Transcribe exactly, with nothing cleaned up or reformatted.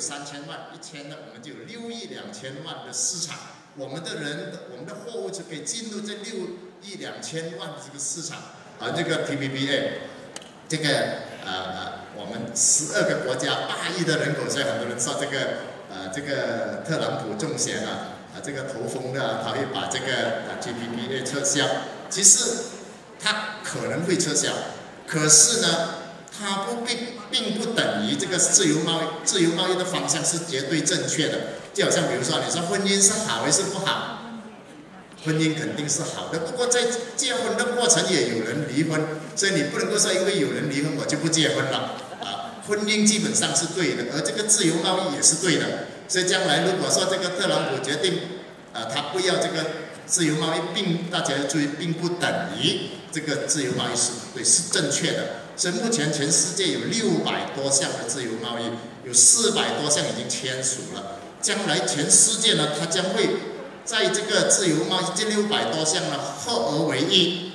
三千万、一千万，我们就有六亿两千万的市场。我们的人、我们的货物就可以进入这六亿两千万的这个市场。啊，这个 T P P A， 这个呃呃，我们十二个国家八亿的人口，所以很多人说这个呃这个特朗普中选啊，啊这个头风的、啊，他会把这个、啊、T P P A 撤销。其实他可能会撤销，可是呢？ 它不并并不等于这个自由贸易，自由贸易的方向是绝对正确的。就好像比如说，你说婚姻是好还是不好？婚姻肯定是好的，不过在结婚的过程也有人离婚，所以你不能够说因为有人离婚我就不结婚了啊。婚姻基本上是对的，而这个自由贸易也是对的。所以将来如果说这个特朗普决定，呃，他不要这个自由贸易，并大家要注意，并不等于这个自由贸易是对是正确的。 所以目前全世界有六百多项的自由贸易，有四百多项已经签署了。将来全世界呢，它将会在这个自由贸易这六百多项呢合而为一。